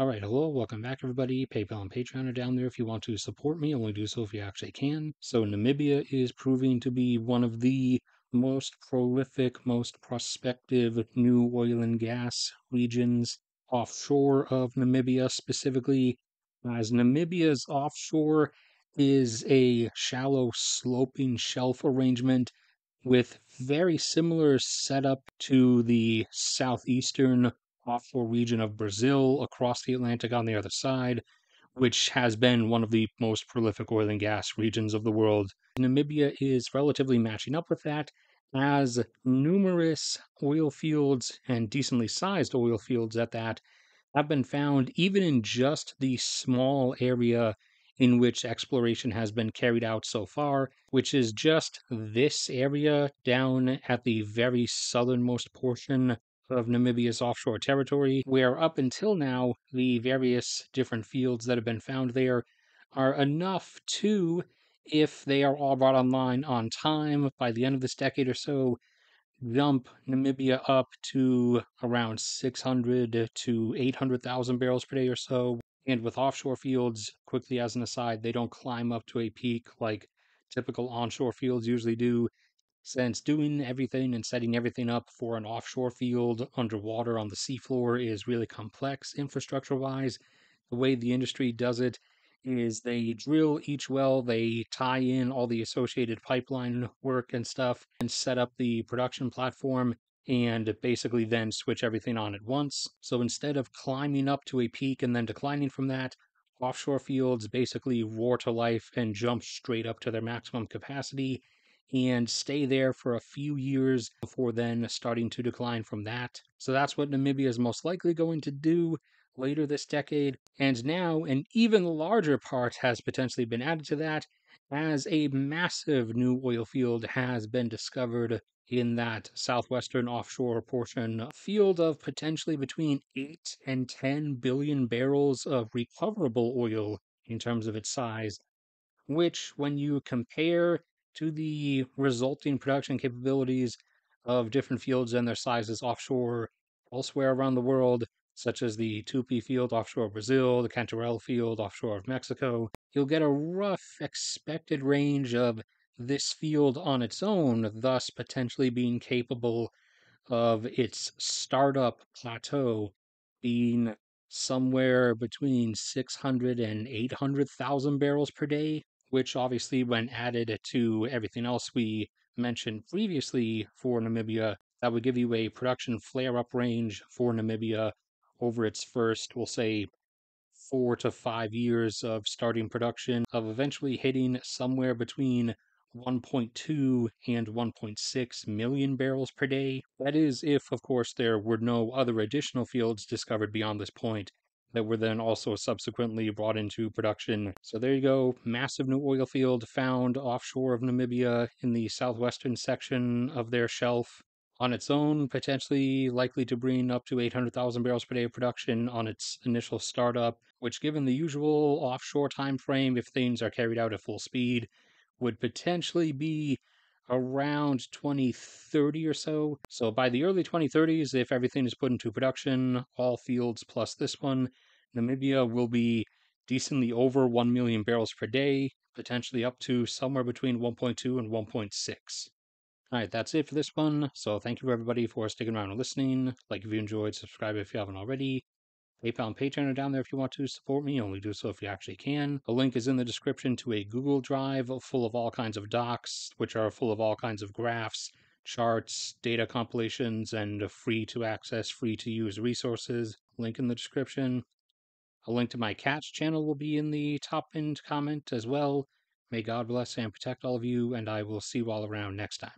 Alright, hello, welcome back everybody. PayPal and Patreon are down there if you want to support me. Only do so if you actually can. So Namibia is proving to be one of the most prolific, most prospective new oil and gas regions offshore of Namibia specifically, as Namibia's offshore is a shallow sloping shelf arrangement with very similar setup to the southeastern offshore region of Brazil across the Atlantic on the other side, which has been one of the most prolific oil and gas regions of the world. Namibia is relatively matching up with that, as numerous oil fields, and decently sized oil fields at that, have been found even in just the small area in which exploration has been carried out so far, which is just this area down at the very southernmost portion of Namibia's offshore territory, where up until now the various different fields that have been found there are enough to, if they are all brought online on time by the end of this decade or so, jump Namibia up to around 600 to 800,000 barrels per day or so. And with offshore fields, quickly as an aside, they don't climb up to a peak like typical onshore fields usually do, since doing everything and setting everything up for an offshore field underwater on the seafloor is really complex infrastructure-wise. The way the industry does it is they drill each well, they tie in all the associated pipeline work and stuff, and set up the production platform, and basically then switch everything on at once. So instead of climbing up to a peak and then declining from that, offshore fields basically roar to life and jump straight up to their maximum capacity and stay there for a few years before then starting to decline from that. So that's what Namibia is most likely going to do later this decade. And now an even larger part has potentially been added to that, as a massive new oil field has been discovered in that southwestern offshore portion, a field of potentially between 8 and 10 billion barrels of recoverable oil in terms of its size, which when you compare to the resulting production capabilities of different fields and their sizes offshore elsewhere around the world, such as the Tupi Field offshore of Brazil, the Cantarell Field offshore of Mexico, you'll get a rough expected range of this field on its own, thus potentially being capable of its startup plateau being somewhere between 600 and 800,000 barrels per day, which obviously when added to everything else we mentioned previously for Namibia, that would give you a production flare-up range for Namibia over its first, we'll say, 4 to 5 years of starting production, of eventually hitting somewhere between 1.2 and 1.6 million barrels per day. That is if, of course, there were no other additional fields discovered beyond this point that were then also subsequently brought into production. So there you go, massive new oil field found offshore of Namibia in the southwestern section of their shelf. On its own, potentially likely to bring up to 800,000 barrels per day of production on its initial startup, which given the usual offshore time frame, if things are carried out at full speed, would potentially be around 2030 or so. So by the early 2030s, if everything is put into production, all fields plus this one, Namibia will be decently over 1 million barrels per day, potentially up to somewhere between 1.2 and 1.6. Alright, that's it for this one. So thank you everybody for sticking around and listening. Like if you enjoyed, subscribe if you haven't already. PayPal and Patreon are down there if you want to support me. Only do so if you actually can. A link is in the description to a Google Drive full of all kinds of docs, which are full of all kinds of graphs, charts, data compilations, and free to access, free to use resources. Link in the description. A link to my cat's channel will be in the top end comment as well. May God bless and protect all of you, and I will see you all around next time.